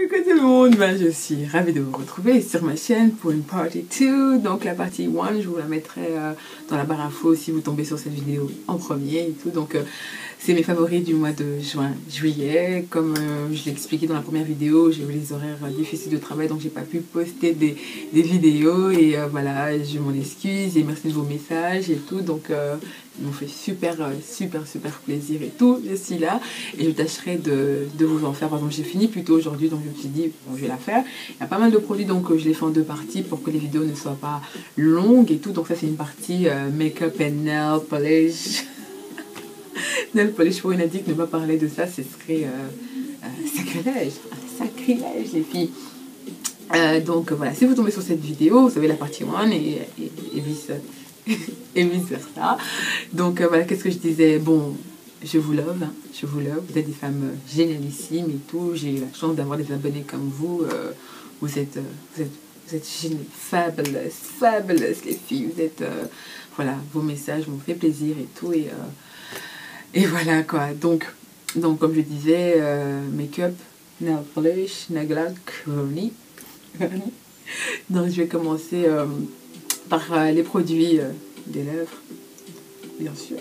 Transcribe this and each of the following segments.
Coucou tout le monde, je suis ravie de vous retrouver sur ma chaîne pour une partie 2. Donc la partie 1, je vous la mettrai dans la barre info si vous tombez sur cette vidéo en premier et tout. Donc c'est mes favoris du mois de juillet. Comme je l'ai expliqué dans la première vidéo, j'ai eu les horaires difficiles de travail, donc j'ai pas pu poster des vidéos. Et voilà, je m'en excuse et merci de vos messages et tout. Donc ils m'ont fait super plaisir et tout. Je suis là et je tâcherai de vous en faire. Par exemple, j'ai fini plus tôt aujourd'hui, donc je me suis dit bon, je vais la faire. Il y a pas mal de produits, donc je les fais en deux parties pour que les vidéos ne soient pas longues et tout. Donc ça, c'est une partie make-up and nail polish. Nail polish pour une addict, ne pas parler de ça, ce serait sacrilège, un sacrilège les filles. Donc voilà, si vous tombez sur cette vidéo, vous savez la partie 1 et vice versa. Donc voilà, qu'est-ce que je disais? Bon, je vous love, hein, je vous love. Vous êtes des femmes génialissimes et tout. J'ai eu la chance d'avoir des abonnés comme vous. Vous êtes fabulous les filles. Vous êtes voilà, vos messages m'ont fait plaisir et tout. Et voilà quoi. Donc comme je disais, make-up, nail polish, nail gloss. Donc je vais commencer par les produits des lèvres, bien sûr.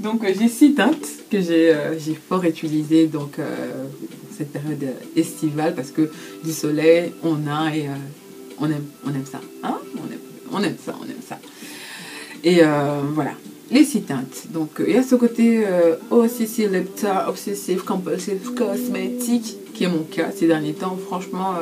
Donc j'ai 6 teintes que j'ai fort utilisées donc cette période estivale, parce que du soleil on a et on aime ça, hein, on aime ça. Et voilà les 6 teintes. Donc il y a ce côté OCC Lip Tar, Obsessive Compulsive Cosmetic, qui est mon cas ces derniers temps. Franchement,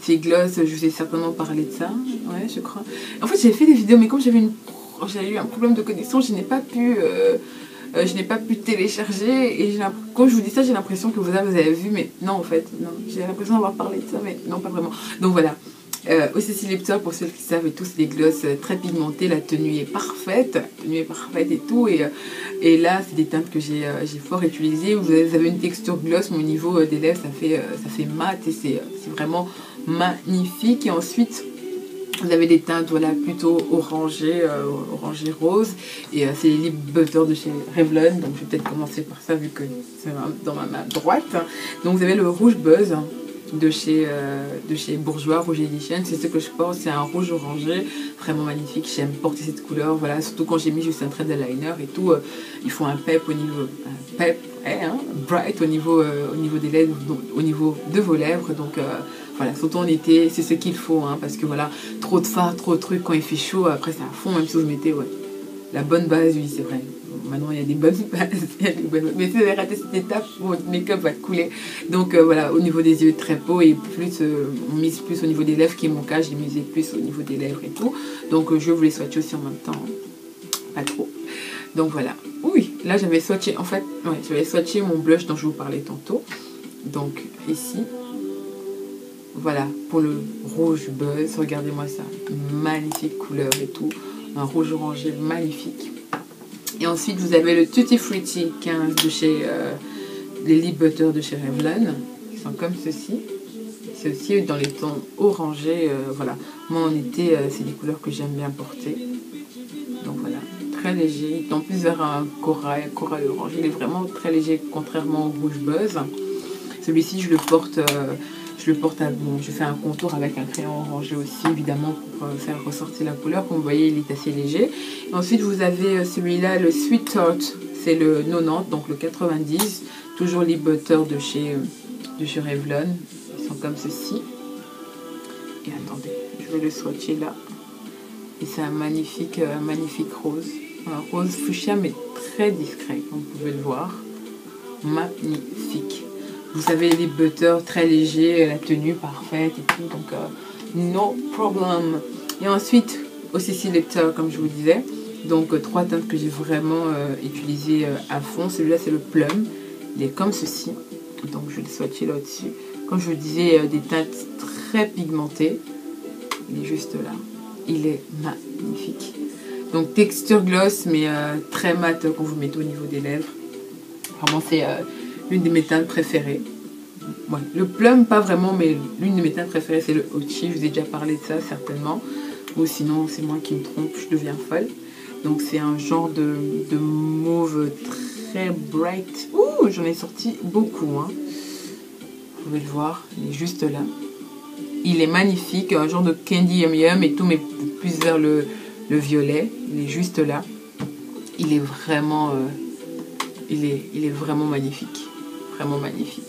ces gloss, je vous ai certainement parlé de ça, ouais, je crois. En fait, j'ai fait des vidéos, mais comme j'avais eu un problème de connexion, je n'ai pas pu télécharger. Et quand je vous dis ça, j'ai l'impression que vous avez vu, mais non, en fait, non. J'ai l'impression d'avoir parlé de ça, mais non, pas vraiment. Donc voilà. OCC Lip Tar, pour ceux qui savent et tous, les glosses très pigmentées, la tenue est parfaite, et tout. Et là, c'est des teintes que j'ai fort utilisées. Vous avez une texture gloss, mais au niveau des lèvres, ça fait mat et c'est vraiment magnifique. Et ensuite, vous avez des teintes, voilà, plutôt orangées, orangé rose. Et c'est les Lip Butter de chez Revlon. Donc je vais peut-être commencer par ça vu que c'est dans ma main droite. Donc vous avez le Rouge Buzz de chez Bourgeois, Rouge Edition. C'est ce que je porte, c'est un rouge orangé vraiment magnifique. J'aime porter cette couleur, voilà, surtout quand j'ai mis juste un trait d'eyeliner et tout. Il faut un pep au niveau bright au niveau des lèvres, donc, au niveau de vos lèvres. Donc voilà, surtout en été, c'est ce qu'il faut, hein, parce que voilà, trop de fards, trop de trucs, quand il fait chaud, après c'est à fond. Même si vous mettez, ouais, la bonne base, oui, c'est vrai. Maintenant, il y a des bonnes bases, mais si vous avez raté cette étape, votre make-up va couler. Donc voilà, au niveau des yeux, très beau, et plus on mise plus au niveau des lèvres, qui est mon cas, j'ai misé plus au niveau des lèvres et tout. Donc je voulais swatcher aussi en même temps, hein. Pas trop. Donc voilà, oui, là j'avais swatché, en fait, ouais, j'avais swatché mon blush dont je vous parlais tantôt. Donc ici, voilà, pour le Rouge Buzz, regardez-moi ça, magnifique couleur et tout, un rouge orangé magnifique. Et ensuite, vous avez le Tutti Fruity 15 de chez les Lip Butter de chez Revlon, qui sont comme ceci. C'est aussi dans les tons orangés. Voilà, moi en été, c'est des couleurs que j'aime bien porter. Donc voilà, très léger. Il tend plus vers un corail orange. Il est vraiment très léger, contrairement au Rouge Buzz. Celui-ci, je le porte à bon. Je fais un contour avec un crayon orangé aussi, évidemment, pour faire ressortir la couleur. Comme vous voyez, il est assez léger. Et ensuite, vous avez celui-là, le Sweet Tart. C'est le 90, donc le 90. Toujours les butters de chez Revlon. Ils sont comme ceci. Et attendez, je vais le swatcher là. Et c'est un magnifique, magnifique rose. Un rose fuchsia, mais très discret, comme vous pouvez le voir. Magnifique. Vous savez, les butters très légers, la tenue parfaite et tout, donc no problem. Et ensuite, OCC Lip Tar, comme je vous disais. Donc, 3 teintes que j'ai vraiment utilisées à fond. Celui-là, c'est le Plum. Il est comme ceci. Donc, je vais le swatcher là-dessus. Comme je vous disais, des teintes très pigmentées. Il est juste là. Il est magnifique. Donc, texture gloss, mais très mat quand vous mettez au niveau des lèvres. Vraiment, c'est... l'une de mes teintes préférées. Ouais, le Plum, pas vraiment, mais l'une de mes teintes préférées, c'est le Ochi. Je vous ai déjà parlé de ça, certainement. Ou sinon, c'est moi qui me trompe, je deviens folle. Donc, c'est un genre de mauve très bright. Ouh, j'en ai sorti beaucoup. Hein. pouvez le voir, il est juste là. Il est magnifique, un genre de candy yum yum et tout, mais plus vers le violet. Il est juste là. Il est vraiment, il est vraiment magnifique. Vraiment magnifique.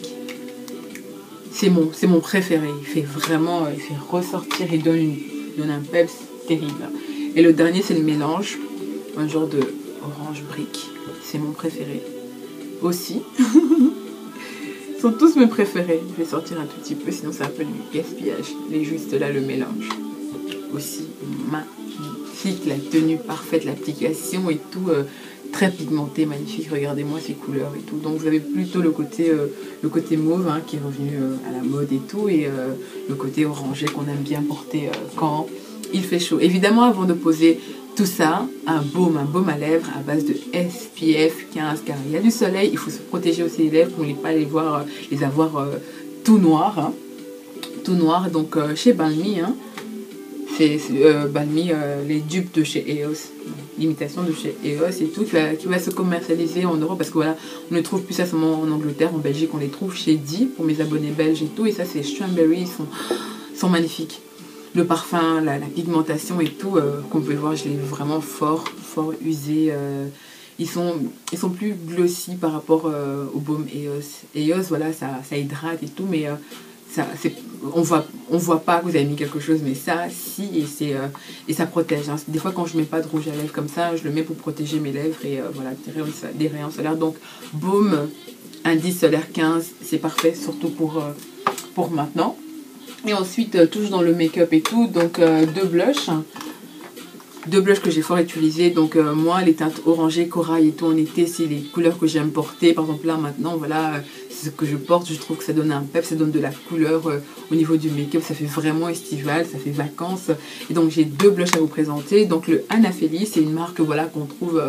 C'est mon préféré. Il fait vraiment, il fait ressortir, il donne, donne un peps terrible. Et le dernier, c'est le mélange. Un genre de orange brique. C'est mon préféré. Aussi. Ils sont tous mes préférés. Je vais sortir un tout petit peu, sinon c'est un peu du gaspillage. Il est juste là, le mélange. Aussi magnifique. La tenue parfaite, l'application et tout. Très pigmenté, magnifique. Regardez-moi ces couleurs et tout. Donc vous avez plutôt le côté mauve hein, qui est revenu à la mode et tout. Et le côté orangé qu'on aime bien porter quand il fait chaud. Évidemment, avant de poser tout ça, un baume à lèvres à base de SPF 15 car il y a du soleil, il faut se protéger aussi les lèvres pour ne pas les avoir tout noirs. Hein. Tout noir, donc chez Balmy, hein, c'est Balmy, les dupes de chez Eos, l'imitation de chez Eos et tout, qui va se commercialiser en Europe parce que voilà, on ne trouve plus ça seulement en Angleterre, en Belgique, on les trouve chez Dee pour mes abonnés belges et tout, et ça c'est Strawberry, ils sont magnifiques. Le parfum, la pigmentation et tout, qu'on peut voir, je l'ai vraiment fort usé. Ils sont plus glossy par rapport au baume Eos. Eos, voilà, ça hydrate et tout, mais on voit pas que vous avez mis quelque chose, mais ça, si, et ça protège. Hein. Des fois, quand je mets pas de rouge à lèvres comme ça, je le mets pour protéger mes lèvres et voilà, des rayons solaires. Donc, baume, indice solaire 15, c'est parfait, surtout pour maintenant. Et ensuite, toujours dans le make-up et tout, donc deux blushs que j'ai fort utilisé. Donc moi, les teintes orangées, corail et tout en été, c'est les couleurs que j'aime porter. Par exemple là, maintenant, voilà, ce que je porte, je trouve que ça donne un pep, ça donne de la couleur au niveau du make-up. Ça fait vraiment estival, ça fait vacances. Et donc j'ai deux blushs à vous présenter. Donc le Anna Feli, c'est une marque voilà, qu'on trouve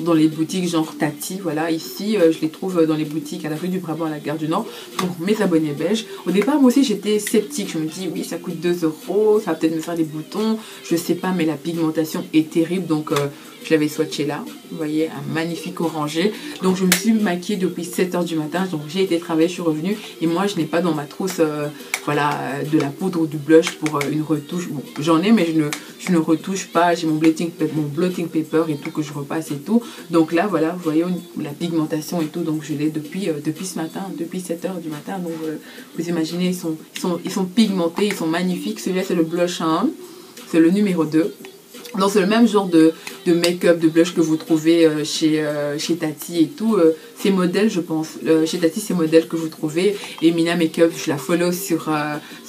dans les boutiques genre Tati, voilà, ici je les trouve dans les boutiques à la rue du Brabant à la Gare du Nord pour mes abonnés belges. Au départ moi aussi j'étais sceptique, je me dis oui ça coûte 2 €, ça va peut-être me faire des boutons, je sais pas, mais la pigmentation est terrible, donc je l'avais swatché là, vous voyez un magnifique orangé. Donc je me suis maquillée depuis 7 h du matin, donc j'ai été travailler, je suis revenue et moi je n'ai pas dans ma trousse voilà, de la poudre ou du blush pour une retouche. Bon, j'en ai mais je ne retouche pas, j'ai mon blotting paper et tout que je repasse et tout. Donc là voilà, vous voyez la pigmentation et tout, donc je l'ai depuis ce matin, depuis 7 h du matin. Donc vous imaginez, ils sont pigmentés, ils sont magnifiques. Celui-là c'est le blush 1, c'est le numéro 2. Donc c'est le même genre de make-up, de blush que vous trouvez chez Tati et tout. Ces modèles, je pense. Chez Tati, ces modèles que vous trouvez. Et Mina Makeup, je la follow sur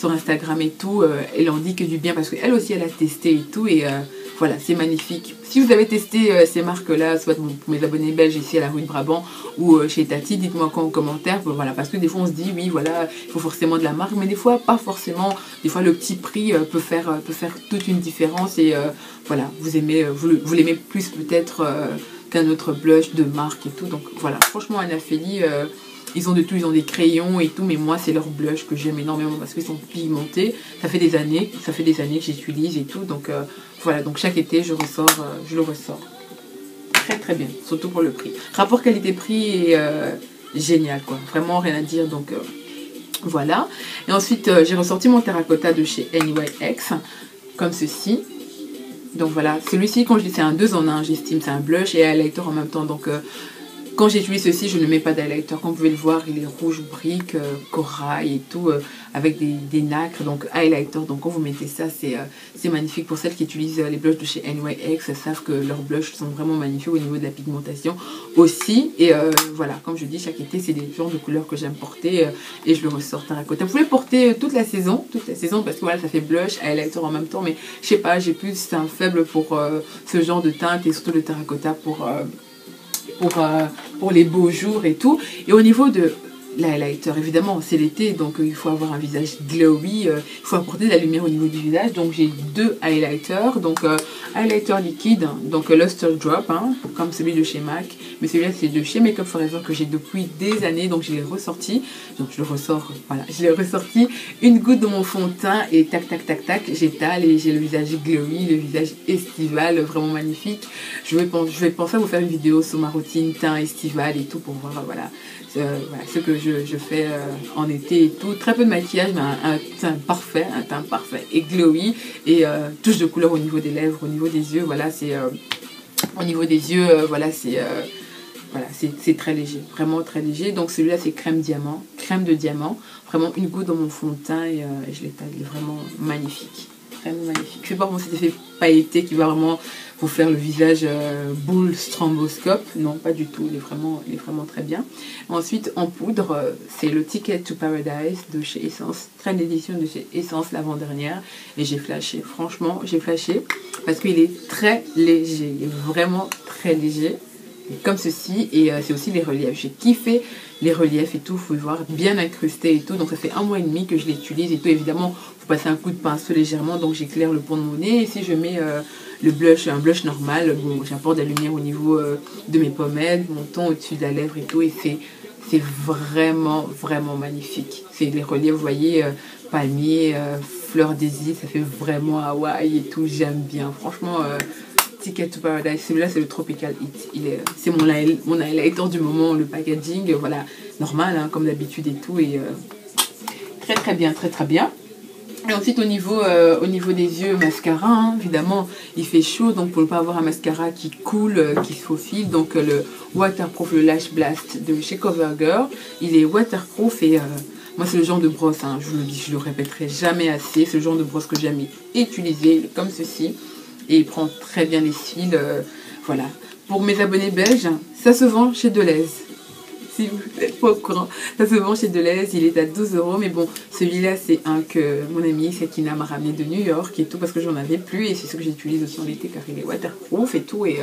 Instagram et tout. Elle en dit que du bien parce qu'elle aussi, elle a testé et tout. Et voilà, c'est magnifique. Si vous avez testé ces marques-là, soit pour mes abonnés belges ici à la rue de Brabant ou chez Tati, dites-moi en commentaire. Bon, voilà, parce que des fois, on se dit, oui, voilà, il faut forcément de la marque. Mais des fois, pas forcément. Des fois, le petit prix peut faire toute une différence. Et voilà, vous l'aimez plus peut-être qu'un autre blush de marque et tout. Donc voilà, franchement, Anna Feli, ils ont de tout, ils ont des crayons et tout. Mais moi, c'est leur blush que j'aime énormément parce qu'ils sont pigmentés. Ça fait des années que j'utilise et tout. Donc voilà, donc chaque été, je le ressors. Très bien, surtout pour le prix. Rapport qualité-prix est génial, quoi. Vraiment, rien à dire, donc voilà. Et ensuite, j'ai ressorti mon terracotta de chez NYX, comme ceci. Donc voilà, celui-ci, quand je dis c'est un 2 en 1, j'estime, c'est un blush et un highlighter en même temps. Donc quand j'utilise ceci, je ne mets pas d'highlighter. Comme vous pouvez le voir, il est rouge brique, corail et tout, avec des nacres, donc highlighter. Donc quand vous mettez ça, c'est magnifique. Pour celles qui utilisent les blushs de chez NYX, elles savent que leurs blushs sont vraiment magnifiques au niveau de la pigmentation aussi. Et voilà, comme je dis, chaque été, c'est des genres de couleurs que j'aime porter et je le ressors terracotta. Vous pouvez porter toute la saison, parce que voilà, ça fait blush, highlighter en même temps. Mais je sais pas, j'ai plus un faible pour ce genre de teinte et surtout le terracotta pour les beaux jours et tout. Et au niveau de l'highlighter, évidemment c'est l'été, donc il faut avoir un visage glowy, il faut apporter de la lumière au niveau du visage. Donc j'ai 2 highlighters, donc highlighter liquide, donc Luster Drop, hein, comme celui de chez MAC, mais celui-là c'est de chez Makeup Forever que j'ai depuis des années, donc je l'ai ressorti, donc je le ressors, voilà, je l'ai ressorti, une goutte dans mon fond de teint et tac, j'étale et j'ai le visage glowy, le visage estival, vraiment magnifique. Je vais penser à vous faire une vidéo sur ma routine teint estival et tout pour voir, voilà, ce que je je fais en été et tout. Très peu de maquillage, mais un teint parfait, et glowy. Et touche de couleur au niveau des lèvres, au niveau des yeux, voilà, c'est... au niveau des yeux, voilà, c'est... Voilà, c'est très léger, vraiment très léger. Donc celui-là, c'est crème diamant, crème de diamant. Vraiment une goutte dans mon fond de teint et je l'étale. Il est vraiment magnifique, vraiment magnifique. Je sais pas pour cet effet pailleté qui va vraiment vous faire le visage boule stroboscope. Non, pas du tout, il est vraiment très bien. Ensuite, en poudre, c'est le Ticket to Paradise de chez Essence. Traîne d'édition de chez Essence l'avant-dernière. Et j'ai flashé, franchement, j'ai flashé parce qu'il est très léger. Il est vraiment très léger. Comme ceci, et c'est aussi les reliefs. J'ai kiffé les reliefs et tout, faut le voir bien incrusté et tout. Donc ça fait 1 mois et demi que je l'utilise et tout. Évidemment, il faut passer un coup de pinceau légèrement, donc j'éclaire le pont de mon nez. Et si je mets le blush, un blush normal, bon, j'apporte de la lumière au niveau de mes pommettes, mon ton au-dessus de la lèvre et tout. Et c'est vraiment magnifique. C'est les reliefs, vous voyez, palmier, fleur des îles, ça fait vraiment Hawaï et tout. J'aime bien, franchement. Ticket to Paradise, celui-là c'est le Tropical Heat, c'est mon highlighter du moment, le packaging, voilà, normal hein, comme d'habitude et tout, et très bien. Et ensuite au niveau des yeux, mascara, hein, évidemment il fait chaud, donc pour ne pas avoir un mascara qui coule, qui se faufile, donc le waterproof, le Lash Blast de chez Covergirl, il est waterproof et... moi, c'est le genre de brosse, hein, je vous le dis, je le répéterai jamais assez, c'est le genre de brosse que j'aime utiliser, comme ceci. Et il prend très bien les cils, voilà. Pour mes abonnés belges, ça se vend chez Deleuze. Si vous n'êtes pas au courant, ça se vend chez Deleuze, il est à 12 €. Mais bon, celui-là, c'est un que mon amie Sakina m'a ramené de New York et tout, parce que j'en avais plus. Et c'est ce que j'utilise aussi en été, car il est waterproof et tout. Et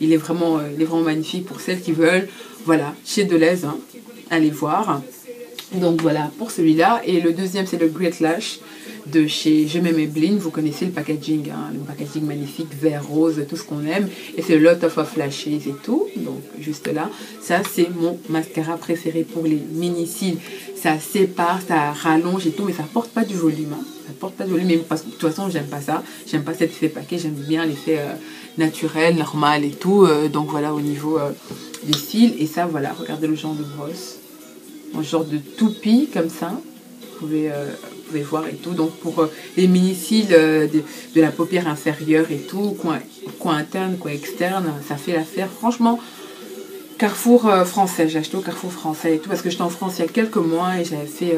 il est vraiment magnifique pour celles qui veulent. Voilà, chez Deleuze, hein, allez voir. Donc voilà, pour celui-là. Et le deuxième, c'est le Great Lash de chez Maybelline. Vous connaissez le packaging, hein, le packaging magnifique, vert, rose, tout ce qu'on aime. Et c'est Lot of Flashes et tout, donc juste là. Ça, c'est mon mascara préféré pour les mini-cils. Ça sépare, ça rallonge et tout, mais ça porte pas du volume. Hein. Ça porte pas du volume, mais parce que, de toute façon, j'aime pas ça. J'aime pas cet effet paquet, j'aime bien l'effet naturel, normal et tout. Donc voilà, au niveau des cils. Et ça, voilà, regardez le genre de brosse. Un genre de toupie, comme ça. Vous pouvez voir et tout, donc pour les mini-cils de la paupière inférieure et tout, coin interne, coin externe, ça fait l'affaire, franchement. Carrefour français, j'ai acheté au Carrefour français et tout, parce que j'étais en France il y a quelques mois et j'avais fait,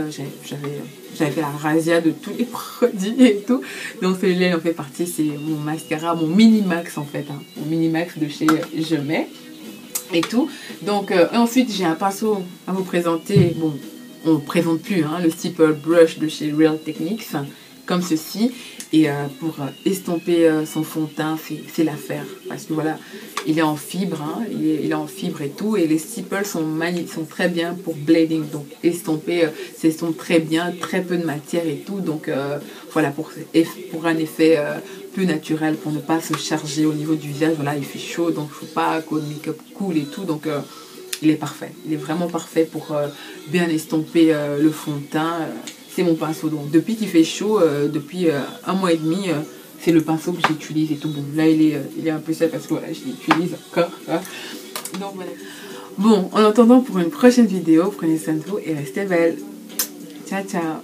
j'avais la razzia de tous les produits et tout, donc celui-là il en fait partie, c'est mon mascara, mon mini-max en fait, hein, mon mini-max de chez Je Mets et tout, donc ensuite j'ai un pinceau à vous présenter, bon, on ne présente plus, hein, le Stipple Brush de chez Real Techniques, comme ceci. Et pour estomper son fond de teint, c'est l'affaire. Parce que voilà, il est en fibre, hein, il est en fibre et tout. Et les Stipples sont très bien pour blading. Donc estomper, s'estompe très bien, très peu de matière et tout. Donc voilà, pour un effet plus naturel, pour ne pas se charger au niveau du visage. Voilà, il fait chaud, donc il ne faut pas que le make-up coule et tout. Donc... il est parfait, il est vraiment parfait pour bien estomper le fond de teint. C'est mon pinceau, donc depuis qu'il fait chaud, depuis 1 mois et demi, c'est le pinceau que j'utilise et tout. Bon, là il est un peu sale parce que voilà, je l'utilise encore. Hein. Donc voilà. Bon, en attendant pour une prochaine vidéo, prenez soin de vous et restez belles. Ciao, ciao.